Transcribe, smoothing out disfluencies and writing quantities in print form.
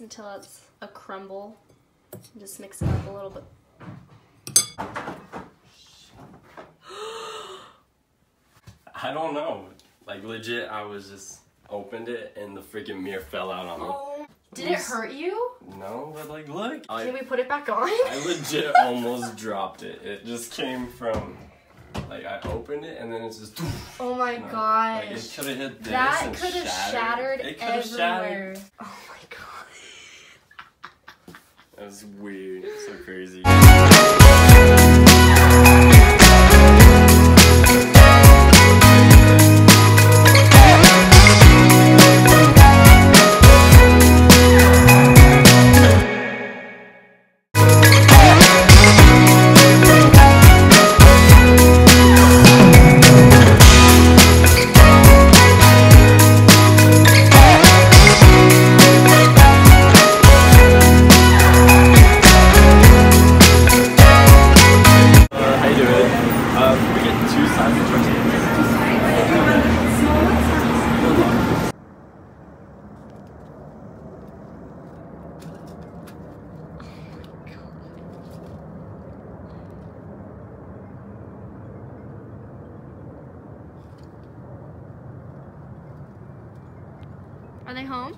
Until it's a crumble. Just mix it up a little bit. I don't know. Like legit, I was just opened it and the freaking mirror fell out on me. Oh. Did it hurt you? No, but like look. Can we put it back on? I legit almost dropped it. It just came from like I opened it and then it's just. Oh my gosh. Like, it could have hit this. That could have shattered everywhere. It could have shattered. Oh my god. That was weird, so crazy. Are they home?